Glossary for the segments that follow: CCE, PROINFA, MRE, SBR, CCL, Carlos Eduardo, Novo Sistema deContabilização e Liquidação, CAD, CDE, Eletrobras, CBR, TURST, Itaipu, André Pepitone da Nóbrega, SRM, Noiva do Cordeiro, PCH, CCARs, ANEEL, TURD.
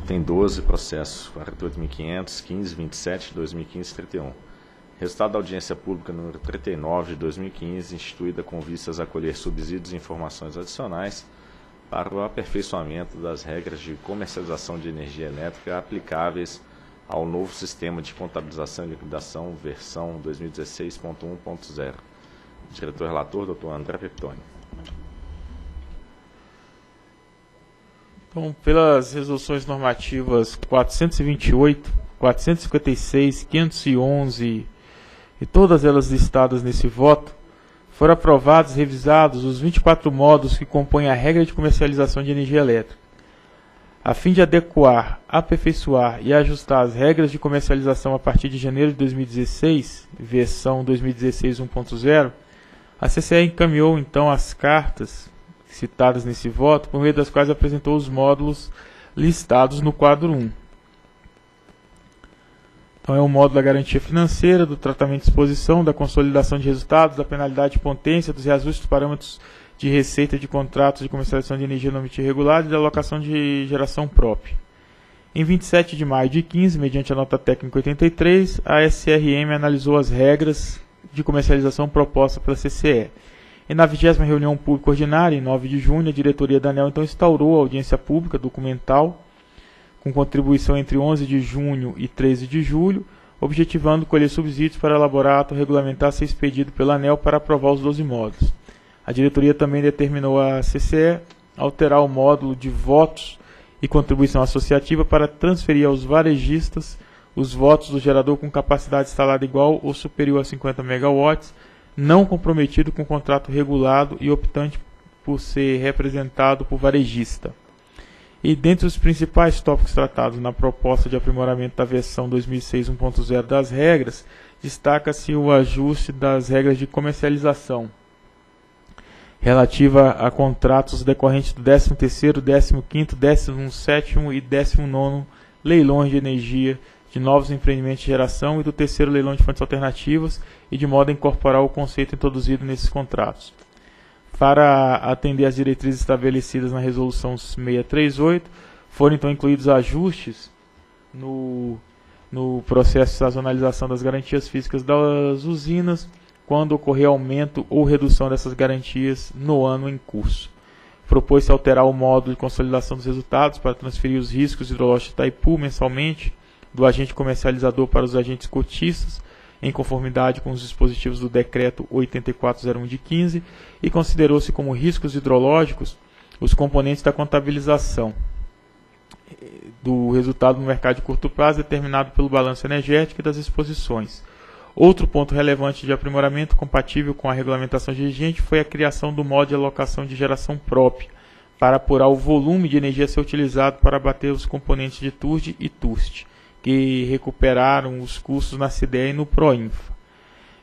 e tem 12 processos, 48.500, 15, 27, 2015 e 31. Resultado da audiência pública número 39 de 2015, instituída com vistas a colher subsídios e informações adicionais para o aperfeiçoamento das regras de comercialização de energia elétrica aplicáveis ao novo sistema de contabilização e liquidação versão 2016.1.0. Diretor-relator, doutor André Pepitone. Então, pelas resoluções normativas 428, 456, 511 e todas elas listadas nesse voto, foram aprovados e revisados os 24 módulos que compõem a regra de comercialização de energia elétrica, a fim de adequar, aperfeiçoar e ajustar as regras de comercialização a partir de janeiro de 2016, versão 2016 1.0, a CCE encaminhou então as cartas citadas nesse voto, por meio das quais apresentou os módulos listados no quadro 1. Então é o módulo da garantia financeira, do tratamento de exposição, da consolidação de resultados, da penalidade de potência, dos reajustes dos parâmetros de receita de contratos de comercialização de energia não regulada e da alocação de geração própria. Em 27 de maio de 15, mediante a nota técnica 83, a SRM analisou as regras de comercialização proposta pela CCE. E na 20ª reunião pública ordinária, em 9 de junho, a diretoria da ANEEL então instaurou a audiência pública documental, com contribuição entre 11 de junho e 13 de julho, objetivando colher subsídios para elaborar ato regulamentar a ser expedido pela ANEEL para aprovar os 12 módulos. A diretoria também determinou à CCE alterar o módulo de votos e contribuição associativa para transferir aos varejistas os votos do gerador com capacidade instalada igual ou superior a 50 MW, não comprometido com contrato regulado e optante por ser representado por varejista. E dentre os principais tópicos tratados na proposta de aprimoramento da versão 2006 1.0 das regras, destaca-se o ajuste das regras de comercialização relativa a contratos decorrentes do 13º, 15º, 17º e 19º leilões de energia de novos empreendimentos de geração e do 3º leilão de fontes alternativas e de modo a incorporar o conceito introduzido nesses contratos. Para atender às diretrizes estabelecidas na Resolução 638, foram então incluídos ajustes no processo de sazonalização das garantias físicas das usinas, quando ocorrer aumento ou redução dessas garantias no ano em curso. Propôs-se alterar o módulo de consolidação dos resultados para transferir os riscos hidrológicos de Itaipu mensalmente do agente comercializador para os agentes cotistas, em conformidade com os dispositivos do Decreto 8401 de 15, e considerou-se como riscos hidrológicos os componentes da contabilização do resultado no mercado de curto prazo determinado pelo balanço energético e das exposições. Outro ponto relevante de aprimoramento compatível com a regulamentação vigente foi a criação do modo de alocação de geração própria, para apurar o volume de energia a ser utilizado para abater os componentes de TURD e TURST, que recuperaram os custos na CDE e no PROINFA.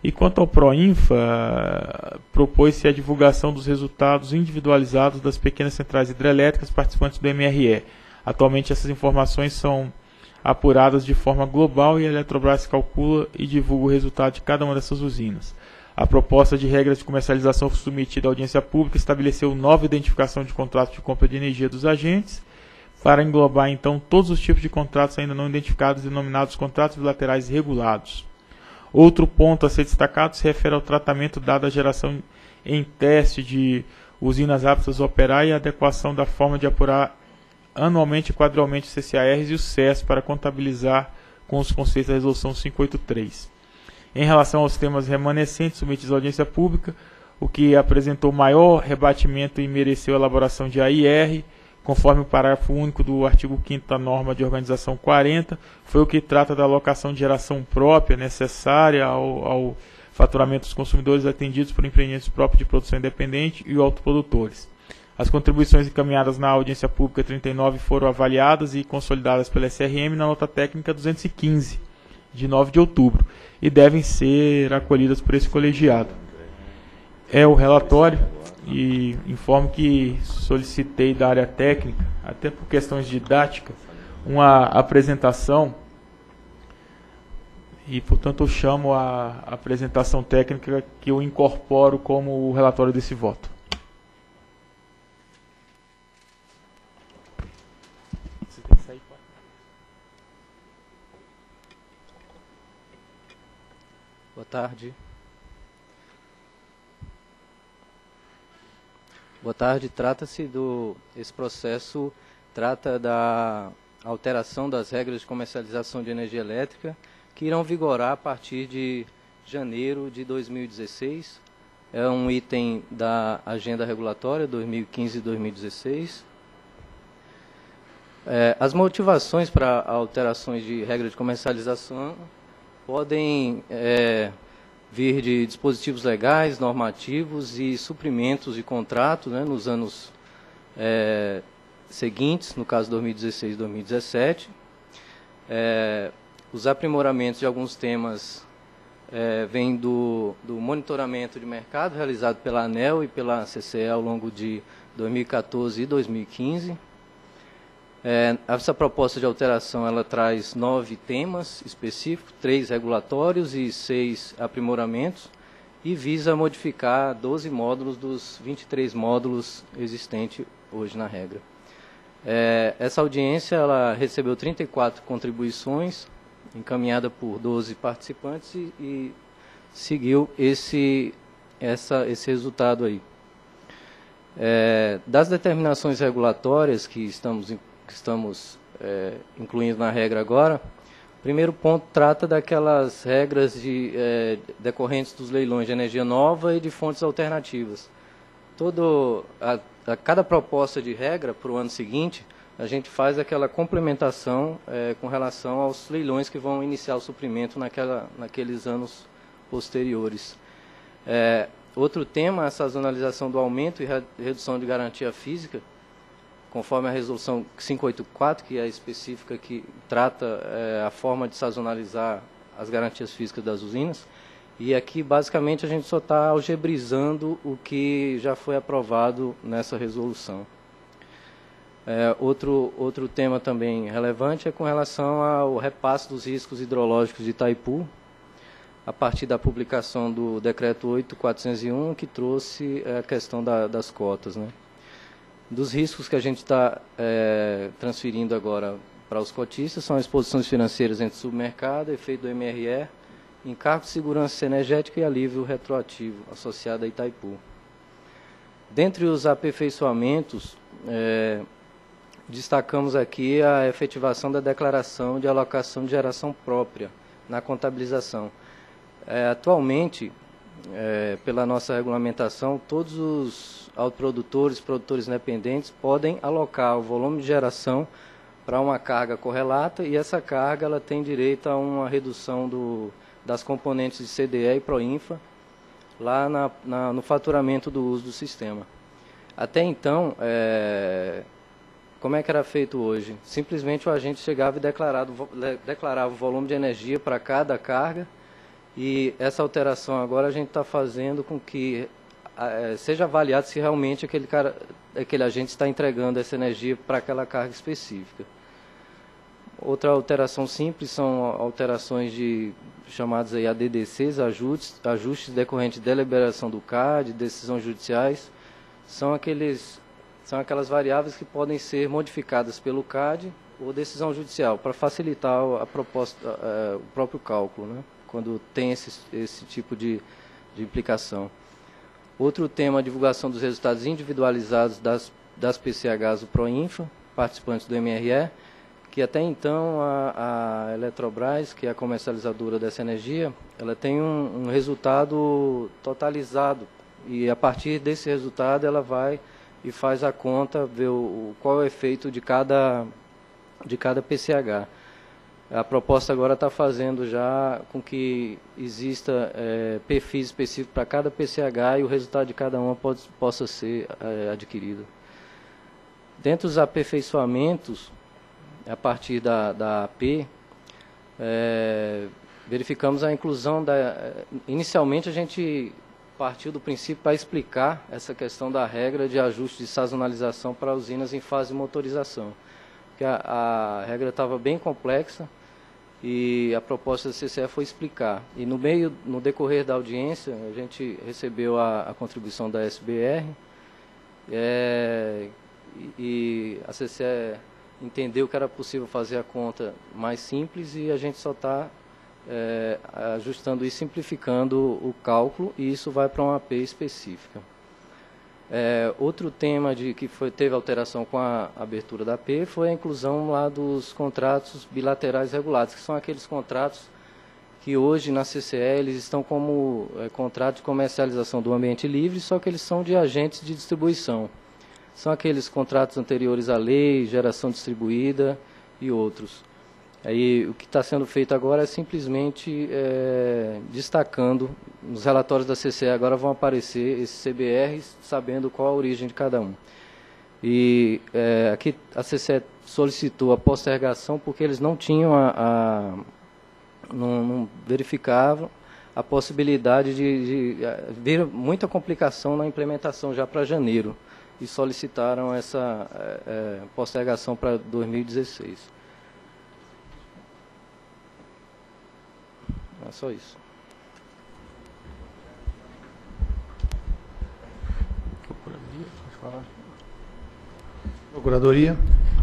E quanto ao PROINFA, propôs-se a divulgação dos resultados individualizados das pequenas centrais hidrelétricas participantes do MRE. Atualmente essas informações são apuradas de forma global e a Eletrobras calcula e divulga o resultado de cada uma dessas usinas. A proposta de regras de comercialização submetida à audiência pública estabeleceu nova identificação de contratos de compra de energia dos agentes, para englobar então todos os tipos de contratos ainda não identificados, denominados contratos bilaterais regulados. Outro ponto a ser destacado se refere ao tratamento dado à geração em teste de usinas aptas a operar e a adequação da forma de apurar anualmente e quadrialmente os CCARs e os CES para contabilizar com os conceitos da Resolução 583. Em relação aos temas remanescentes submetidos à audiência pública, o que apresentou maior rebatimento e mereceu a elaboração de AIR, conforme o parágrafo único do artigo 5º da norma de organização 40, foi o que trata da alocação de geração própria necessária ao faturamento dos consumidores atendidos por empreendimentos próprios de produção independente e autoprodutores. As contribuições encaminhadas na audiência pública 39 foram avaliadas e consolidadas pela SRM na nota técnica 215, de 9 de outubro, e devem ser acolhidas por esse colegiado. É o relatório e informo que solicitei da área técnica, até por questões didáticas, uma apresentação e, portanto, eu chamo a apresentação técnica que eu incorporo como o relatório desse voto. Você tem que sair. Boa tarde. Boa tarde. Esse processo trata da alteração das regras de comercialização de energia elétrica que irão vigorar a partir de janeiro de 2016. É um item da Agenda Regulatória 2015-2016. As motivações para alterações de regra de comercialização podem vir de dispositivos legais, normativos e suprimentos de contrato, né, nos anos seguintes, no caso 2016 e 2017. Os aprimoramentos de alguns temas vêm do monitoramento de mercado realizado pela ANEEL e pela CCE ao longo de 2014 e 2015. Essa proposta de alteração ela traz 9 temas específicos, 3 regulatórios e 6 aprimoramentos, e visa modificar 12 módulos dos 23 módulos existentes hoje na regra. Essa audiência ela recebeu 34 contribuições, encaminhada por 12 participantes, e seguiu esse resultado aí. Das determinações regulatórias que estamos incluindo na regra agora, o primeiro ponto trata daquelas regras decorrentes dos leilões de energia nova e de fontes alternativas. Cada proposta de regra para o ano seguinte, a gente faz aquela complementação com relação aos leilões que vão iniciar o suprimento naqueles anos posteriores. Outro tema é a sazonalização do aumento e redução de garantia física, conforme a resolução 584, que é específica, que trata a forma de sazonalizar as garantias físicas das usinas. E aqui, basicamente, a gente só está algebrizando o que já foi aprovado nessa resolução. Outro tema também relevante é com relação ao repasse dos riscos hidrológicos de Itaipu, a partir da publicação do decreto 8.401, que trouxe a questão das cotas, né? Dos riscos que a gente está transferindo agora para os cotistas são as exposições financeiras entre submercado, efeito do MRE, encargo de segurança energética e alívio retroativo associado a Itaipu. Dentre os aperfeiçoamentos, destacamos aqui a efetivação da declaração de alocação de geração própria na contabilização. Atualmente, pela nossa regulamentação, todos os autoprodutores, produtores independentes, podem alocar o volume de geração para uma carga correlata, e essa carga ela tem direito a uma redução das componentes de CDE e PROINFA lá no faturamento do uso do sistema. Até então, como é que era feito hoje? Simplesmente o agente chegava e declarava o volume de energia para cada carga, e essa alteração agora a gente está fazendo com que seja avaliado se realmente aquele agente está entregando essa energia para aquela carga específica. Outra alteração simples são alterações chamadas aí ADDCs, ajustes decorrentes de deliberação do CAD, decisões judiciais, são aquelas variáveis que podem ser modificadas pelo CAD ou decisão judicial, para facilitar o próprio cálculo, né, quando tem esse tipo de implicação. Outro tema é a divulgação dos resultados individualizados das PCHs do PROINFA, participantes do MRE, que até então a Eletrobras, que é a comercializadora dessa energia, ela tem um resultado totalizado, e a partir desse resultado ela vai e faz a conta, vê qual é o efeito de cada PCH. A proposta agora está fazendo já com que exista perfis específicos para cada PCH, e o resultado de cada uma possa ser adquirido. Dentre os aperfeiçoamentos, a partir da AP, verificamos a inclusão Inicialmente a gente partiu do princípio para explicar essa questão da regra de ajuste de sazonalização para usinas em fase de motorização, porque a regra estava bem complexa, e a proposta da CCE foi explicar. E no decorrer da audiência, a gente recebeu a contribuição da SBR, e a CCE entendeu que era possível fazer a conta mais simples e a gente só está ajustando e simplificando o cálculo, e isso vai para uma AP específica. Outro tema que teve alteração com a abertura da AP foi a inclusão lá dos contratos bilaterais regulados, que são aqueles contratos que hoje na CCL estão como contrato de comercialização do ambiente livre, só que eles são de agentes de distribuição. São aqueles contratos anteriores à lei, geração distribuída e outros. Aí, o que está sendo feito agora é simplesmente destacando, nos relatórios da CCE agora vão aparecer esses CBRs, sabendo qual a origem de cada um. E aqui a CCE solicitou a postergação porque eles não tinham não verificavam a possibilidade de ver muita complicação na implementação já para janeiro, e solicitaram essa postergação para 2016. É só isso. Procuradoria.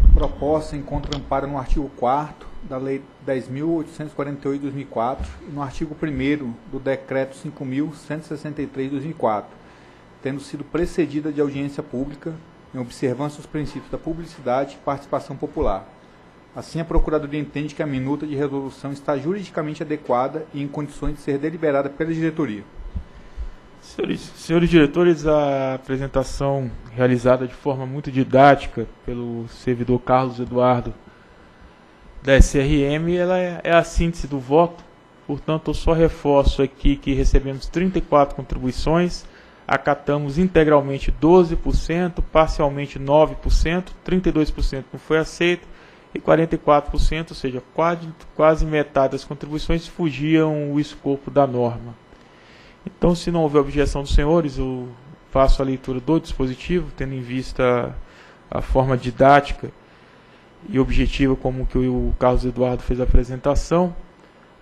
A proposta encontra amparo no artigo 4º da Lei 10.848 de 2004 e no artigo 1º do Decreto 5.163 de 2004, tendo sido precedida de audiência pública em observância dos princípios da publicidade e participação popular. Assim, a Procuradoria entende que a minuta de resolução está juridicamente adequada e em condições de ser deliberada pela diretoria. Senhores diretores, a apresentação realizada de forma muito didática pelo servidor Carlos Eduardo da SRM, ela é a síntese do voto. Portanto, eu só reforço aqui que recebemos 34 contribuições, acatamos integralmente 12%, parcialmente 9%, 32% não foi aceito, e 44%, ou seja, quase metade das contribuições fugiam o escopo da norma. Então, se não houver objeção dos senhores, eu faço a leitura do dispositivo, tendo em vista a forma didática e objetiva como que o Carlos Eduardo fez a apresentação.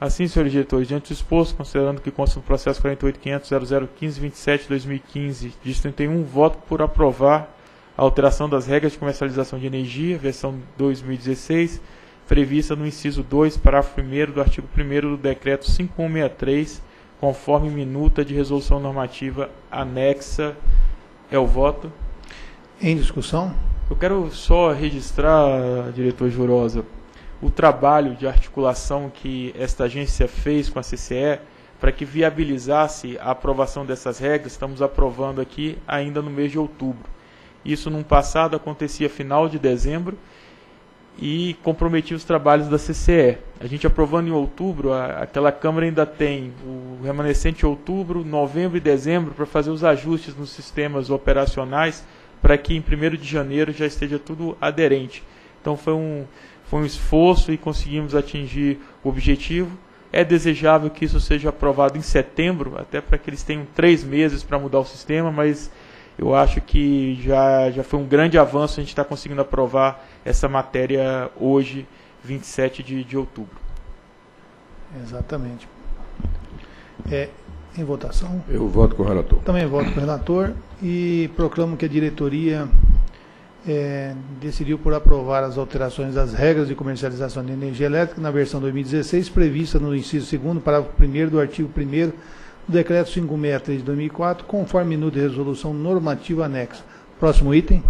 Assim, senhores diretores, diante do exposto, considerando que consta no processo 48.500.0015.27.2015, dígito 31, voto por aprovar a alteração das regras de comercialização de energia, versão 2016, prevista no inciso 2, parágrafo 1º do artigo 1º do Decreto 5163, conforme minuta de resolução normativa anexa. É o voto. Em discussão? Eu quero só registrar, diretor Jurosa, o trabalho de articulação que esta agência fez com a CCE para que viabilizasse a aprovação dessas regras. Estamos aprovando aqui ainda no mês de outubro. Isso, no passado, acontecia final de dezembro e comprometia os trabalhos da CCE. A gente aprovando em outubro, aquela Câmara ainda tem o remanescente de outubro, novembro e dezembro para fazer os ajustes nos sistemas operacionais para que em 1º de janeiro já esteja tudo aderente. Então foi um esforço e conseguimos atingir o objetivo. É desejável que isso seja aprovado em setembro, até para que eles tenham 3 meses para mudar o sistema, mas eu acho que já foi um grande avanço, a gente está conseguindo aprovar essa matéria hoje, 27 de outubro. Exatamente. Em votação? Eu voto com o relator. Também voto com o relator e proclamo que a diretoria decidiu por aprovar as alterações das regras de comercialização de energia elétrica na versão 2016, prevista no inciso 2º, parágrafo 1º do artigo 1º, Decreto 563 de 2004, conforme minuta de resolução normativa anexa. Próximo item.